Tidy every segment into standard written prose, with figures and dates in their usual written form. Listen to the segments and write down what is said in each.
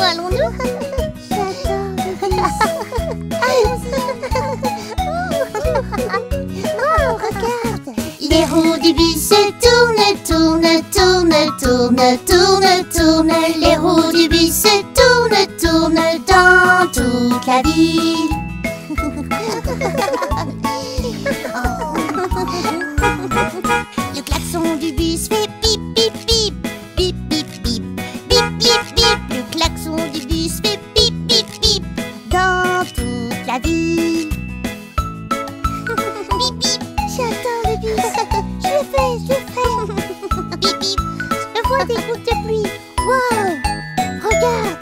Allons-nous? Oh, regarde! Les roues du bus se tournent, tournent, tournent, tournent, tournent, tournent. Les roues du bus se tournent, tournent dans toute la ville. Le klaxon du bus fait pip, pip, pip, pip, pip, pip, pip, pip, pip. Le klaxon du bus fait pip, pip, pip dans toute la ville. Pip, pip, j'attends le bus. Je le fais, je le fais. Pip, pip, je vois des gouttes de pluie. Wow, regarde.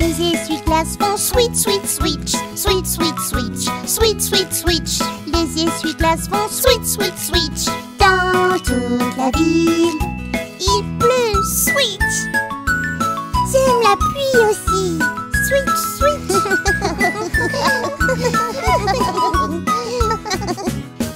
Les essuie-glaces font switch, switch, switch, switch, switch, switch, switch, switch, switch. Les essuie-glaces font switch, switch, switch. Dans toute la ville, il pleut, switch. J'aime la pluie aussi, switch, switch.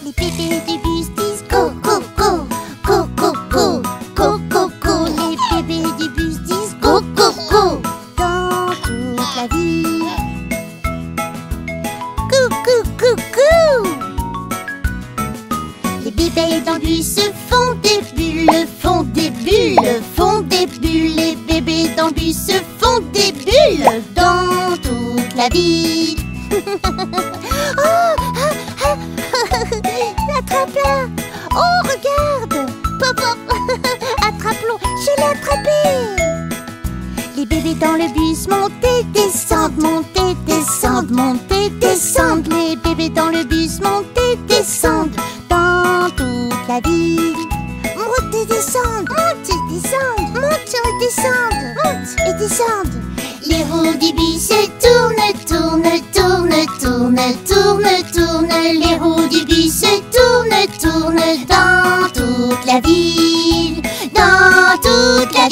Les bébés du bus disent go, go, go, go, go, go, go, go, go. Les bébés du bus disent go, go, go dans toute la ville. Cou, cou, cou, cou. Les bébés dans le bus font des bulles, font des bulles, font des bulles. Les bébés dans le bus font des bulles dans toute la ville. Oh, attrape-la. Oh, regarde. Pop, pop. Attrape-la. Je l'ai attrapée. Les bébés dans le bus montent et descendent, montent et descendent, montent et descendent. Les bébés dans le bus montent et descendent. La ville. Monte et descende, monte et descende, monte et descende, monte et descende. Les roues du bus tournent, tournent, tournent, tournent, tournent, tournent. Les roues du bus tournent, tournent dans toute la ville, dans toute la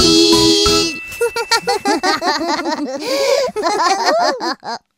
ville.